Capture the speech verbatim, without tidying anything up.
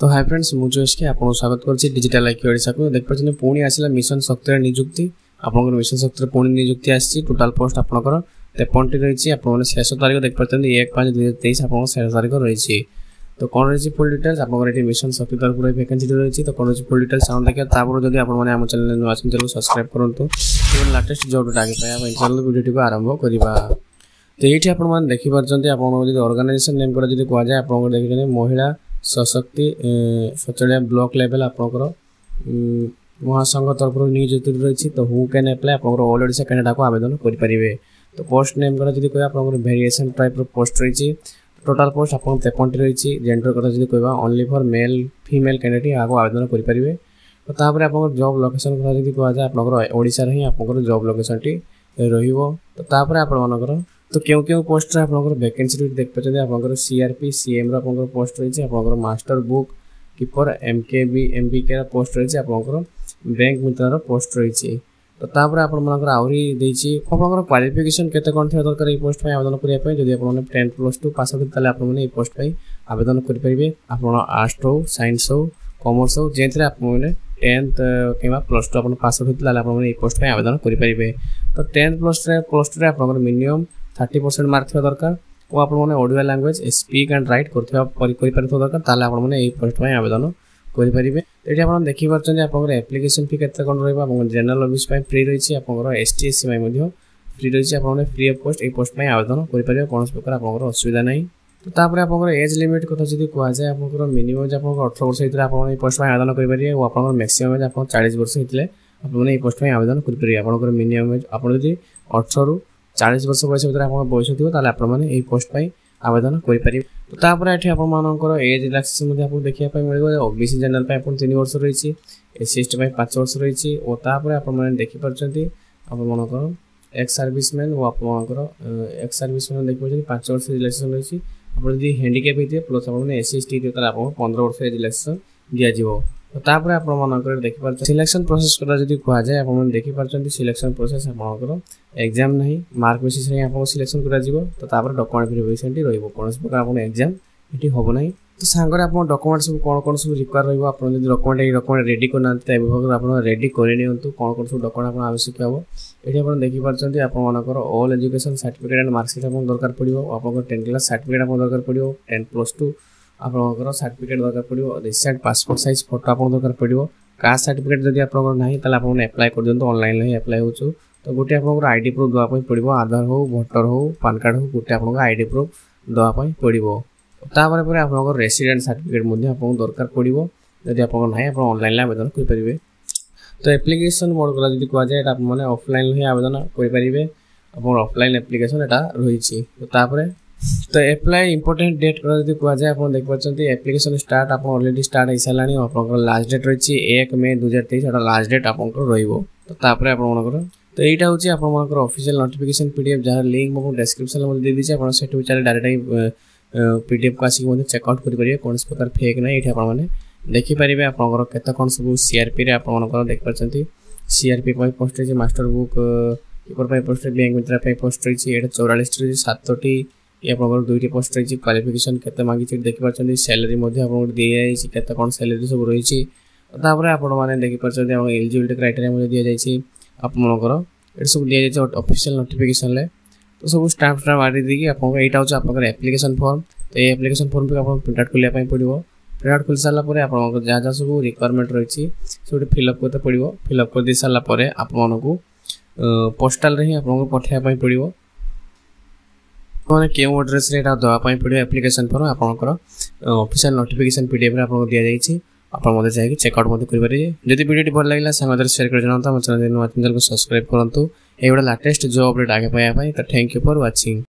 तो hi friends मुझे इसके आपको स्वागत करछि डिजिटल आईक्यू ओडिसा को देख पछने पुणी आसिला मिशन शक्तिर नियुक्ति आपन मिशन शक्तिर पुणी नियुक्ति आछि टोटल पोस्ट आपनकर तिरपन टी रहिछि आपन शेष तारिख देख पछन एक पाँच दो हज़ार तेईस आपन शेष तारिख रहिछि तो कोन रहिछि फुल डिटेल्स आपन एटी मिशन शक्ति तरफ पूरा वैकेंसी रहिछि तो कोन रहिछि फुल डिटेल्स साउंड देखिया तापर जदी आपन माने हम चैनल नु आछन चैनल सब्सक्राइब करंतु एवं लेटेस्ट जॉब डाटा आगे पाया चैनल वीडियो को आरंभ करबा तो ये आप देखी पार्टी आपड़ी ऑर्गेनाइजेशन नेम को जी कह जाए आप देखते महिला सशक्ति सचलिया ब्लॉक लेवल आपंकर महासंघ तरफ नियुक्ति रही तो हु कैन एप्लाई आप ऑल ओडिशा कैंडिडेट को आवेदन करेंगे तो पोस्ट नेम को जी कह आप वेरिएशन टाइप पोस्ट रही टोटाल पोस्ट आप तिरपन रही जेंडर कथा जी कह only for male female candidate यहाँ आवेदन करेंगे तो आप जॉब लोकेशन कथा जी कह जाए आप ओडिशा हिं आप जॉब लोकेशन टी रोपर आप तो क्यों क्यों पोस्ट आप वैकेंसी देख पाते आप सीआरपी सीएम रा आप पोस्ट रही आप master book keeper MKB MBK post रही आप बैंक मित्र पोस्ट रही तो तापर आहरी देर क्वालिफिकेशन केते कौन थे दरकार ये पोस्ट आवेदन करने टेन प्लस टू पास होते पोस्ट आवेदन करेंगे आप आर्ट्स हो साइंस हो कॉमर्स हो जे आपने टेन्थ कि प्लस टू आप पास आउट होता है पोस्ट आवेदन करेंगे तो टेन्थ प्लस प्लस टू आप मिनिमम थर्टी परसेंट मार्क थ दरकार और आपड़िया लांगुएज स्पीक एंड रईट कर दरकार ताल आपने पोस्ट आवेदन करेंगे ये आप देखी पार्टी आप एप्लिकेशन फी के जनरल अफिस् फ्री रही आप S T S C free रही आपने फ्री अफ कस्ट पोस्ट आवेदन करेंगे कौन प्रकार आप असुविधा ना तो तापर आप एज लिमिट कथा जी कह जाए आप मिनिमम अठारह वर्ष होता है आप पोस्ट आवेदन करेंगे और आप मैक्सीम आप चालीस वर्ष होते आपने पोस्ट आवेदन करेंगे आप मिनिमम आप अठारह रु चालीस वर्ष बयस भर आप बयस थोड़ा आपने पोस्ट आवेदन करेंगे तो तापर ये आपर एज रिलैक्सेशन आपको देखा मिले ओबीसी जनरल आप तीन वर्ष रही एससी एसटी पाँच वर्ष रही और तापर आप देखिपारे आप एक्स सर्विसमैन और आप एक्स सर्विसमैन देखिए पाँच वर्ष रिलैक्सेशन रही आप जी हैंडिकैप होते प्लस आपने एससी एसटी होता है पंद्रह वर्ष रिलैक्सेशन दिज्व तो तापर आप देखिए सिलेक्शन प्रोसेस कथा जी कह जाए आप देखिए सिलेक्शन प्रोसेस आप एग्जाम नहीं मार्क बेसीस आप सिलेक्शन हो तो डॉक्यूमेंट वेरिफिकेशन टी रही कौन प्रकार आप एग्जाम ये हम ना तो सांगे आप डॉक्यूमेंट सब कौन कौन सब रिक्वायर रही आप डॉक्यूमेंट डॉक्यूमेंट रेडी करना विभाग आप रेडी करनी कौन कौन सब डॉक्यूमेंट आवश्यक हो ये आप देखिए आपर all education certificate and marksheet आपको दरकार पड़ो आप टेन क्लास सर्टिफिकेट आपको दरकार पड़ो टेन प्लस टू आपंकर सर्टिफिकेट दरकार पड़ो रिसेंट पासपोर्ट साइज फोटो आप दरकार पड़ो कास्ट सर्टिफिकेट जब आप नहीं आपने एप्लाई कर दिखाँ ऑनलाइन ही एप्लाई हो तो गोटे आप आईडी प्रूफ दवाई पड़ो आधार हो वोटर हो पैन कार्ड हो गोटे आप आईडी प्रूफ दवाई पड़ो तापर आप रेसिडेंट सर्टिफिकेट आपको दरकार पड़ो जब आप नहीं आप ऑनलाइन आवेदन करेंगे तो एप्लिकेशन मोड कला जी कह जाए आपने ऑफलाइन ही आवेदन करेंगे आप ऑफलाइन एप्लिकेशन यहाँ रही तो तो एप्लाई इंपोर्टेंट डेट कह जाए आप देखिए एप्लिकेशन स्टार्ट आप ऑलरेडी स्टार्ट हो सारा आप लास्ट डेट रही एक मे दुहजार तेईस लास्ट डेट आप रो तापर आप तो यहाँ हूँ आप ऑफिशियल नोटिफिकेशन पीडीएफ जहाँ लिंक मुझे डिस्क्रिप्शन में दे दी आप चलिए डायरेक्ट पीडीएफ को आसिक चेकआउट करेंगे कौन प्रकार फेक ना ये आपने देखिपारे आपत कौन सब सीआरपी आप देखिए सीआरपी पोस्ट रही master book keeper post bank मित्र पोस्ट रही है चौरालीस रही सतटी ये आपंकर दुईट पोस्ट रही क्वालिफिकेशन के मांगी देखिए सैलरी आपको दी जाए के कौन सैलरी सब रही तापर आपने देखिए एलिजिबिलिटी क्राइटेरिया दी जाए आपमनकर ये सब दी जाए ऑफिशियल नोटिफिकेशन तो सब स्टाम्प स्टाम्प मारी देखिए यहाँ हूँ आप एप्लिकेशन फॉर्म तो ये एप्लिकेशन फॉर्म भी आप प्रिंट आउट खोलने पड़ो प्रिंट आउट खोल सारापर आप जहाँ जहाँ सब रिक्वायरमेंट रही सब फिलअप करते पड़ो फिलअप कर दे सारापर आपको पोस्टाल हिं आप पठाइवाई पड़ो मैंने क्यों एड्रेस दवाई पड़ो एप्लिकेशन फॉर्म आपंकर ऑफिशियल नोटिफिकेशन पीडीएफ में आपको दी जाएगी आप चाहिए चेकआउट करेंगे जब वीडियो भल लगे सागर शेयर कर जानता चैनल को सब्सक्राइब करूँ ये लेटेस्ट जॉब अपडेट आगे पाया तो थैंक यू फॉर वाचिंग।